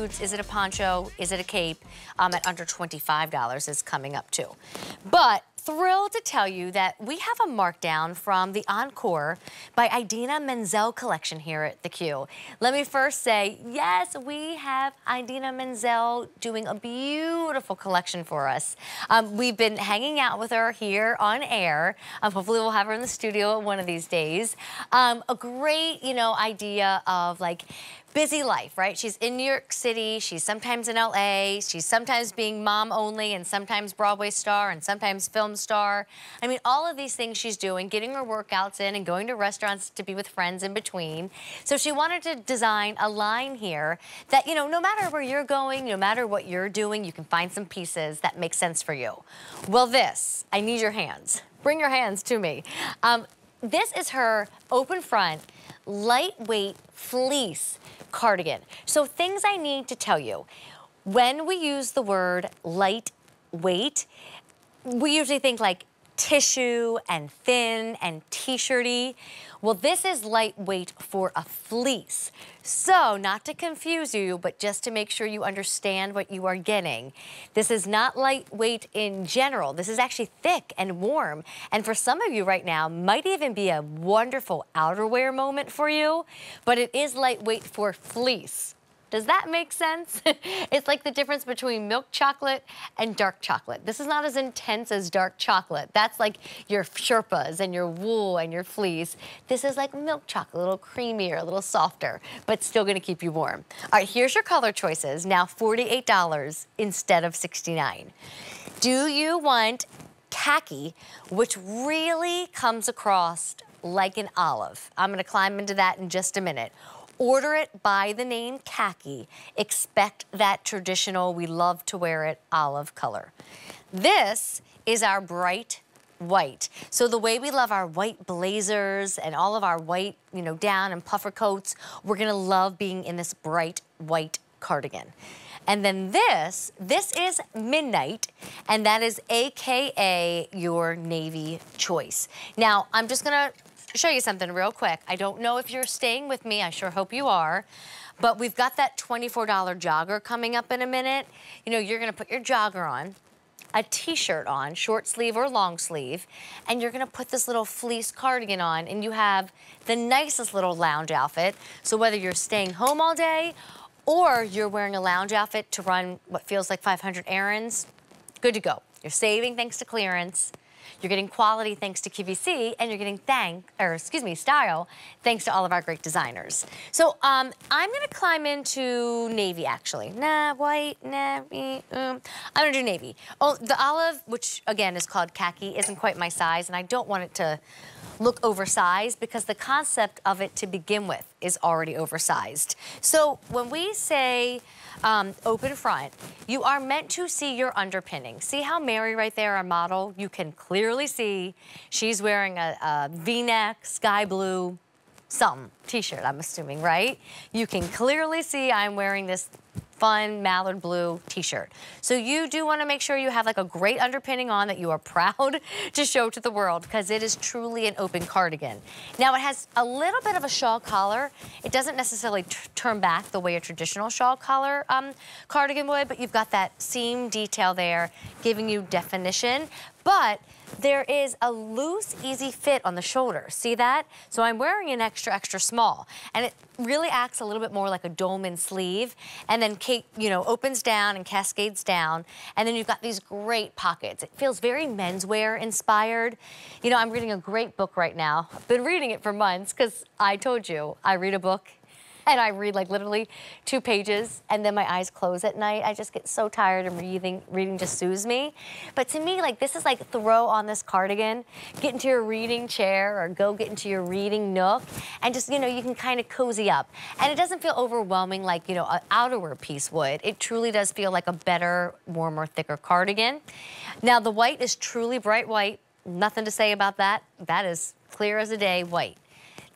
Is it a poncho? Is it a cape? At under $25 is coming up too. But thrilled to tell you that we have a markdown from the Encore by Idina Menzel collection here at The Q. Let me first say, yes, we have Idina Menzel doing a beautiful collection for us. We've been hanging out with her here on air. Hopefully we'll have her in the studio one of these days. A great, idea of like busy life, right? She's in New York City. She's sometimes in LA. She's sometimes being mom only and sometimes Broadway star and sometimes film star. I mean, all of these things she's doing, getting her workouts in and going to restaurants to be with friends in between. So she wanted to design a line here that, no matter where you're going, no matter what you're doing, you can find some pieces that make sense for you. Well, this, I need your hands. Bring your hands to me. This is her open front, lightweight fleece cardigan. So things I need to tell you. When we use the word lightweight, we usually think like tissue and thin and t-shirty. Well, this is lightweight for a fleece. So not to confuse you, but just to make sure you understand what you are getting. This is not lightweight in general. This is actually thick and warm. And for some of you right now, might even be a wonderful outerwear moment for you, but it is lightweight for fleece. Does that make sense? It's like the difference between milk chocolate and dark chocolate. This is not as intense as dark chocolate. That's like your Sherpas and your wool and your fleece. This is like milk chocolate, a little creamier, a little softer, but still gonna keep you warm. All right, here's your color choices. Now $48 instead of $69. Do you want khaki, which really comes across like an olive? I'm gonna climb into that in just a minute. Order it by the name khaki. Expect that traditional, we love to wear it, olive color. This is our bright white. So the way we love our white blazers and all of our white, down and puffer coats, we're gonna love being in this bright white cardigan. And then this is midnight, and that is AKA your navy choice. Now, I'm just gonna show you something real quick. I don't know if you're staying with me. I sure hope you are. But we've got that $24 jogger coming up in a minute. You're gonna put your jogger on, a t-shirt on, short sleeve or long sleeve, and you're gonna put this little fleece cardigan on, and you have the nicest little lounge outfit. So whether you're staying home all day or you're wearing a lounge outfit to run what feels like 500 errands, good to go. You're saving thanks to clearance. You're getting quality thanks to QVC, and you're getting style thanks to all of our great designers. So I'm gonna climb into navy actually. I'm gonna do navy. Oh, the olive, which again is called khaki, isn't quite my size, and I don't want it to look oversized because the concept of it to begin with is already oversized. So when we say open front, you are meant to see your underpinning. See how Mary right there, our model, you can clearly see she's wearing a V-neck, sky blue, some t-shirt, I'm assuming, right? You can clearly see I'm wearing this fun mallard blue t-shirt. So you do want to make sure you have like a great underpinning on that you are proud to show to the world, because it is truly an open cardigan. Now it has a little bit of a shawl collar. It doesn't necessarily turn back the way a traditional shawl collar cardigan would, but you've got that seam detail there giving you definition. But there is a loose, easy fit on the shoulder. See that? So I'm wearing an extra, extra small. And it really acts a little bit more like a dolman sleeve. And then Kate, opens down and cascades down. And then you've got these great pockets. It feels very menswear inspired. I'm reading a great book right now. I've been reading it for months because I told you I read a book. And I read like literally 2 pages, and then my eyes close at night. I just get so tired, and reading just soothes me. But to me, like, this is like throw on this cardigan, get into your reading chair or go get into your reading nook, and just, you can kind of cozy up. And it doesn't feel overwhelming like, an outerwear piece would. It truly does feel like a better, warmer, thicker cardigan. Now, the white is truly bright white. Nothing to say about that. That is clear as a day white.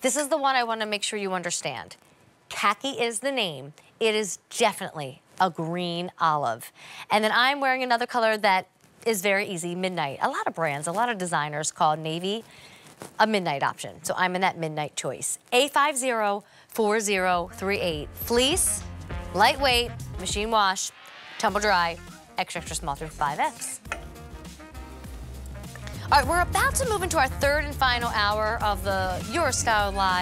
This is the one I want to make sure you understand. Khaki is the name. It is definitely a green olive. And then I'm wearing another color that is very easy, midnight. A lot of brands, a lot of designers call navy a midnight option. So I'm in that midnight choice. A504038. Fleece, Lightweight, machine wash, tumble dry, extra, extra small through 5X. All right, we're about to move into our third and final hour of the Your Style Live.